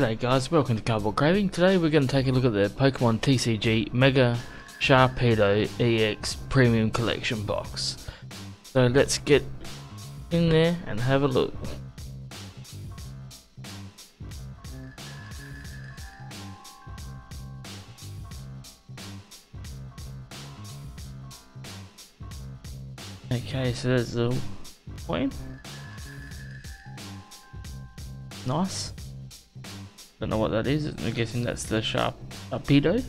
G'day guys, welcome to Cardboard Craving. Today we're going to take a look at the Pokemon TCG Mega Sharpedo EX Premium Collection box. So let's get in there and have a look. Okay, so there's the coin. Nice. Don't know what that is. I'm guessing that's the Sharpedo,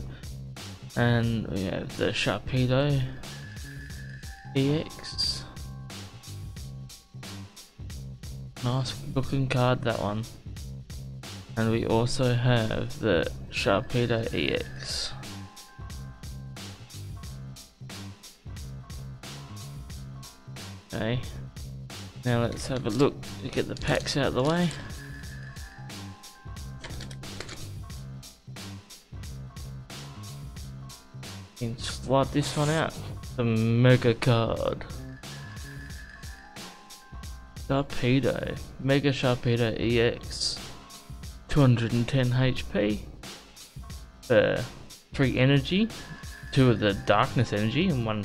and we have the Sharpedo EX. Nice looking card, that one. And we also have the Sharpedo EX. Okay, now let's have a look to get the packs out of the way. Can slide this one out. The mega card. Sharpedo. Mega Sharpedo EX. 210 HP. 3 energy. 2 of the darkness energy and 1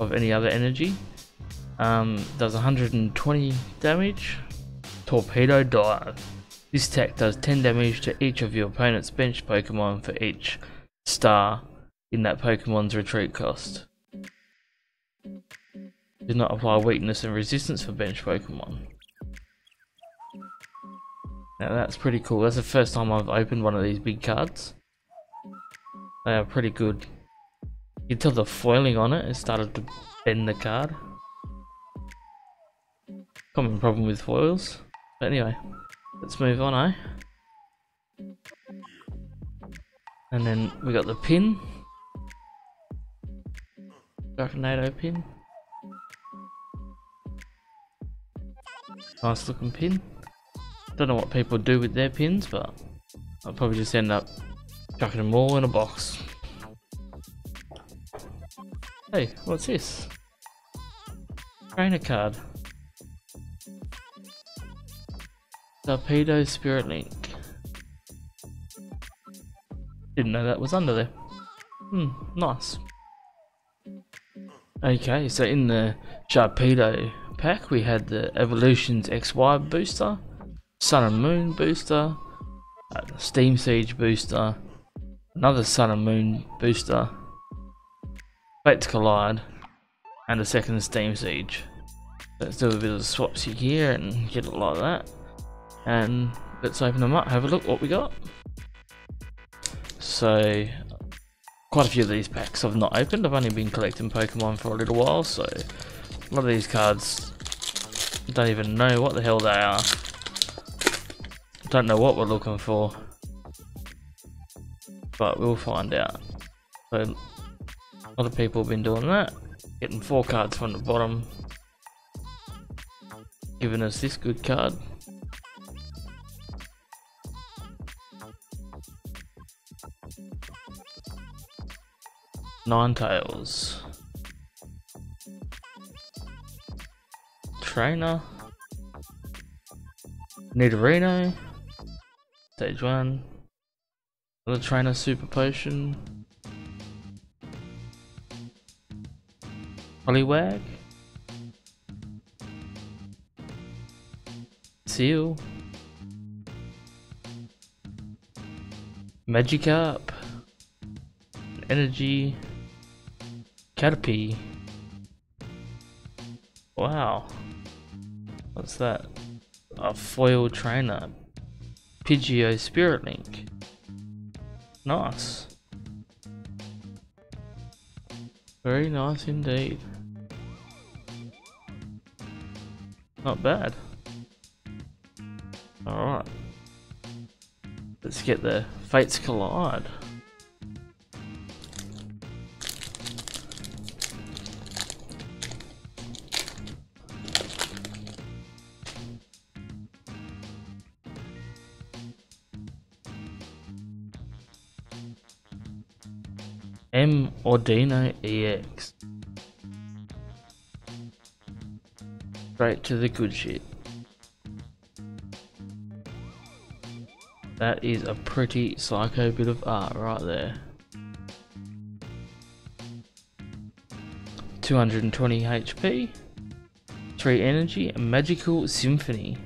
of any other energy. Does 120 damage. Torpedo Dive. This attack does 10 damage to each of your opponent's bench Pokemon for each star in that Pokemon's retreat cost. Do not apply weakness and resistance for bench Pokemon. Now that's pretty cool. That's the first time I've opened one of these big cards. They are pretty good. You can tell the foiling on it started to bend the card. Common problem with foils. But anyway, let's move on, eh? And then we got the pin. Sharknado pin. Nice looking pin. Don't know what people do with their pins, but I'll probably just end up chucking them all in a box. Hey, what's this? Trainer card. Torpedo Spirit Link. Didn't know that was under there. Nice. Okay, so in the Sharpedo pack we had the Evolutions XY booster, Sun and Moon booster, Steam Siege booster, another Sun and Moon booster, Fates Collide, and a second Steam Siege. Let's do a bit of swapsy here and get it like that. And let's open them up, have a look what we got. So quite a few of these packs I've not opened. I've only been collecting Pokemon for a little while, so a lot of these cards don't even know what the hell they are. Don't know what we're looking for, but we'll find out. So a lot of people have been doing that, getting 4 cards from the bottom, giving us this good card. Ninetales. Trainer. Nidorino. Stage 1. Another Trainer Super Potion. Poliwag. Seal. Magikarp. Energy. Caterpie. Wow. What's that? A foil trainer. Pidgeot Spirit Link. Nice. Very nice indeed. Not bad. Alright. Let's get the Fates Collide. Ordino EX. Straight to the good shit. That is a pretty psycho bit of art right there. 220 HP, 3 energy, and Magical Symphony.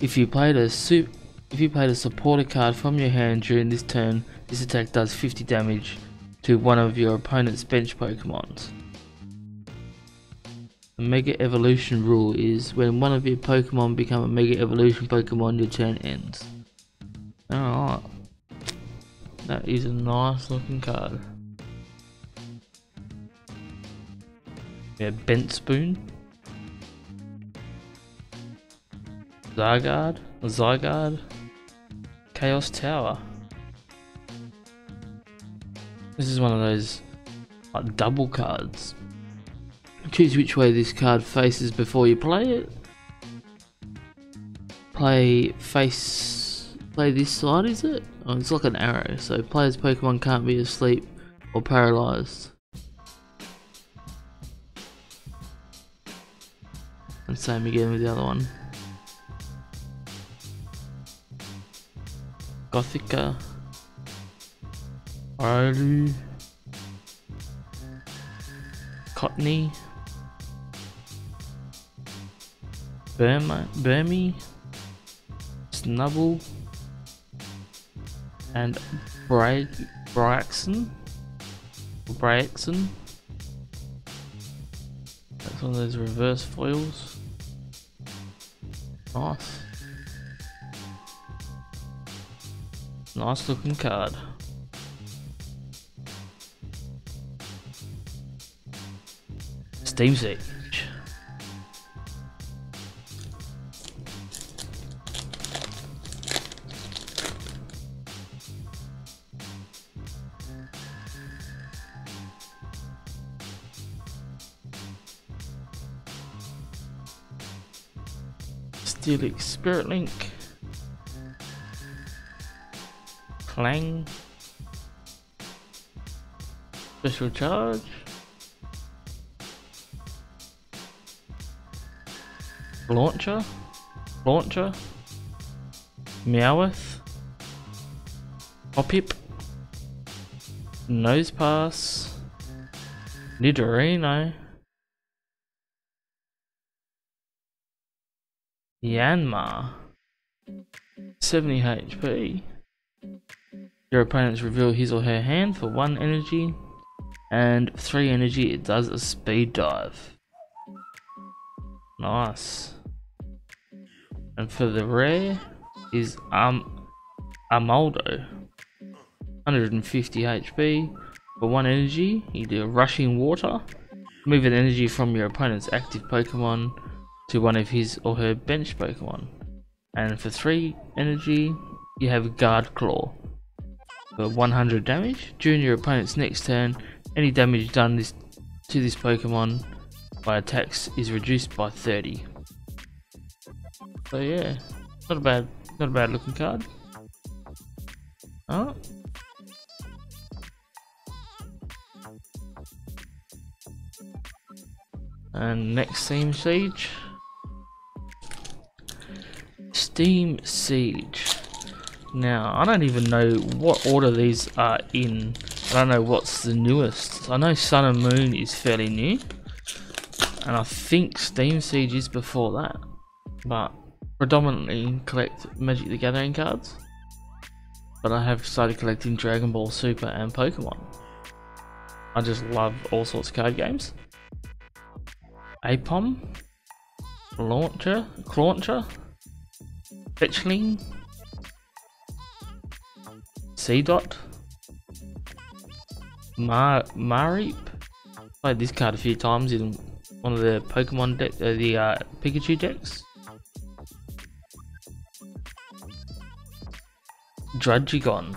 If you played a supporter card from your hand during this turn, this attack does 50 damage to one of your opponent's bench Pokemons. The Mega Evolution rule is when one of your Pokemon become a Mega Evolution Pokemon, your turn ends. Alright, that is a nice looking card. We have Bent Spoon, Zygarde, Chaos Tower. This is one of those like double cards. Choose which way this card faces before you play it. Play this side, is it? Oh, it's like an arrow, so players' Pokemon can't be asleep or paralysed. And same again with the other one. Gothica, Oranguru, Cottony, Burmy, Snubble, and Braixen. That's one of those reverse foils. Nice. Nice looking card. Steam Siege. Steelix Spirit Link, Clang, Special Charge, Launcher, Meowth, Hoppip, Nose Pass, Nidorino, Yanma, 70 HP. Your opponents reveal his or her hand for 1 energy, and 3 energy it does a speed dive. Nice. And for the rare is Armaldo, 150 HP. For 1 energy you do a rushing water, move an energy from your opponent's active Pokemon to one of his or her bench Pokemon, and for 3 energy you have Guard Claw for 100 damage. During your opponent's next turn, any damage done to this Pokemon by attacks is reduced by 30. So yeah, not a bad looking card. Oh. And next, Steam Siege. Now, I don't even know what order these are in. I don't know what's the newest. I know Sun and Moon is fairly new, and I think Steam Siege is before that, but predominantly collect Magic the Gathering cards. But I have started collecting Dragon Ball Super and Pokemon. I just love all sorts of card games. Apom, Clauncher, Fetchling, Seedot, Mareep. Played this card a few times in one of the Pokemon deck, the Pikachu decks. Drudigon.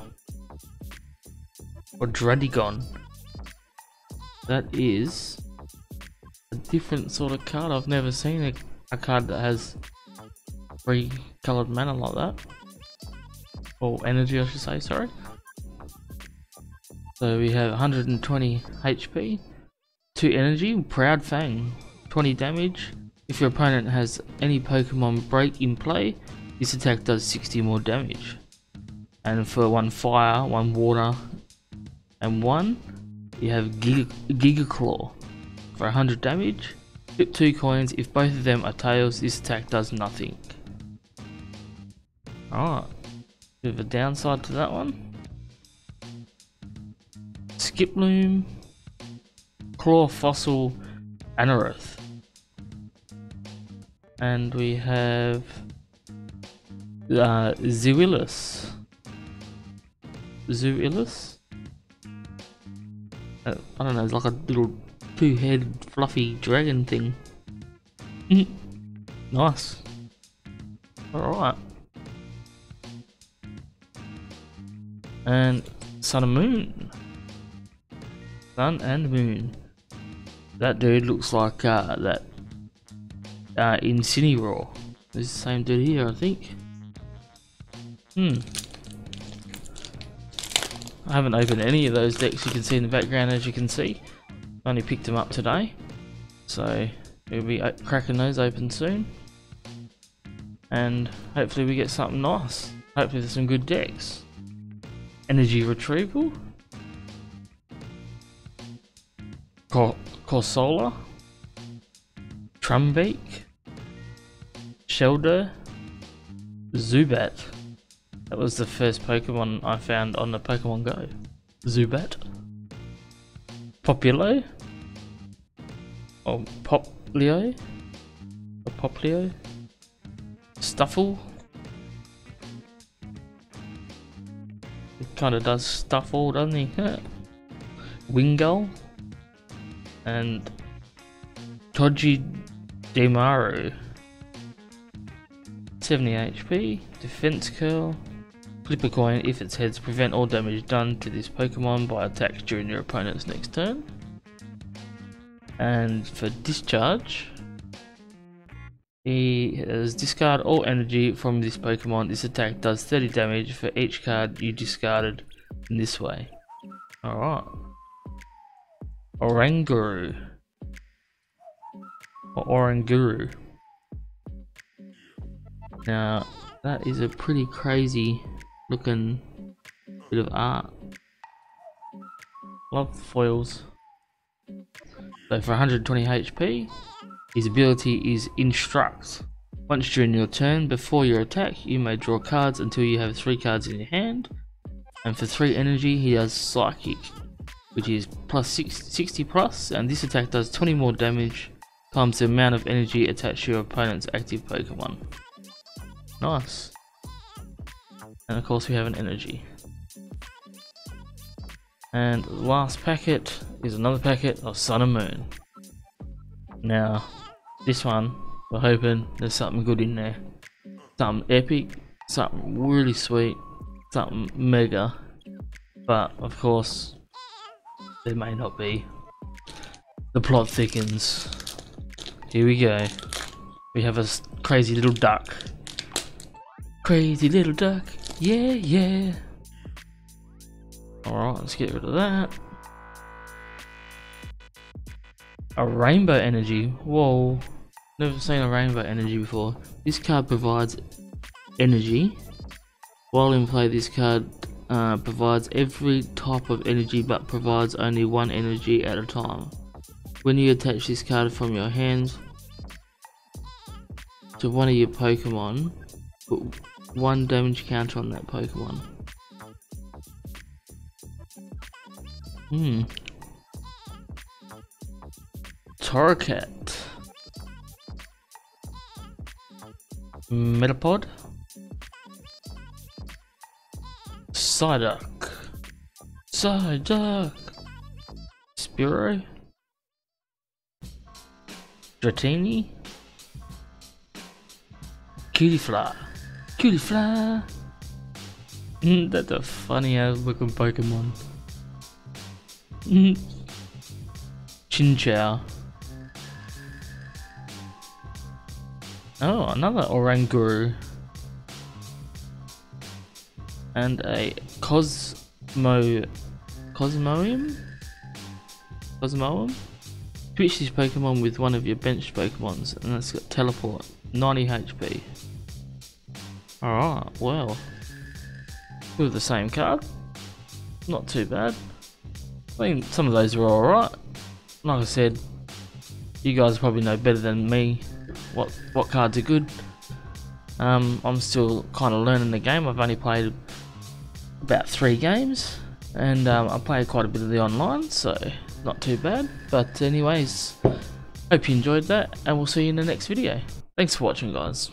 That is a different sort of card. I've never seen a card that has 3 coloured mana like that. Or energy, I should say, sorry. So we have 120 HP, 2 energy, Proud Fang, 20 damage. If your opponent has any Pokemon break in play, this attack does 60 more damage. and for one fire, one water, and one, you have Giga Claw for 100 damage. Flip 2 coins. If both of them are tails, this attack does nothing. Alright, bit of a downside to that one. Skiploom, Claw Fossil, Anorith. And we have Zuillus. I don't know, it's like a little two-headed fluffy dragon thing. Nice. Alright. And Sun and Moon. Sun and Moon. That dude looks like that Incineroar. It's the same dude here, I think. I haven't opened any of those decks you can see in the background, as you can see. I only picked them up today, so we'll be cracking those open soon. And hopefully we get something nice. Hopefully there's some good decks. Energy Retrieval. Corsola. Trumbeak. Shelder. Zubat. That was the first Pokemon I found on the Pokemon Go. Zubat. Poplio. Or Poplio. Or Poplio. Stufful. It kind of does stuff all, doesn't he? Wingull. And Tojimaru. 70 HP. Defense Curl. Flip a coin. If its heads, prevent all damage done to this Pokemon by attacks during your opponent's next turn. And for discharge, he has discard all energy from this Pokemon. This attack does 30 damage for each card you discarded in this way. Alright. Oranguru. Or Oranguru. Now, that is a pretty crazy looking bit of art. Love the foils. So for 120 HP, his ability is Instruct. Once during your turn, before your attack, you may draw cards until you have 3 cards in your hand. And for 3 energy, he does Psychic, which is plus 60 plus, and this attack does 20 more damage times the amount of energy attached to your opponent's active Pokemon. Nice. And of course we have an energy. And the last packet is another packet of Sun and Moon. Now this one, we're hoping there's something good in there. Something epic, something really sweet, something mega. But of course there may not be. The plot thickens. Here we go. We have a crazy little duck. Crazy little duck, yeah, yeah. Alright, let's get rid of that. A rainbow energy. Whoa, never seen a rainbow energy before. This card provides energy. While in play, this card provides every type of energy but provides only one energy at a time. When you attach this card from your hands to one of your Pokemon, put 1 damage counter on that Pokemon. Torracat. Metapod. Psyduck. Spearow. Dratini. Cutifla. Cutifla! That's a funny ass looking Pokemon. Chinchou. Oh, another Oranguru. And a Cosmoem? Cosmoem? Switch this Pokemon with one of your bench Pokemons, and that's got Teleport. 90 HP. Alright, well, with the same card. Not too bad. I think some of those were alright. Like I said, you guys probably know better than me what cards are good. I'm still kind of learning the game. I've only played about 3 games, and I play quite a bit of the online, so not too bad. But anyways, hope you enjoyed that, and we'll see you in the next video. Thanks for watching, guys.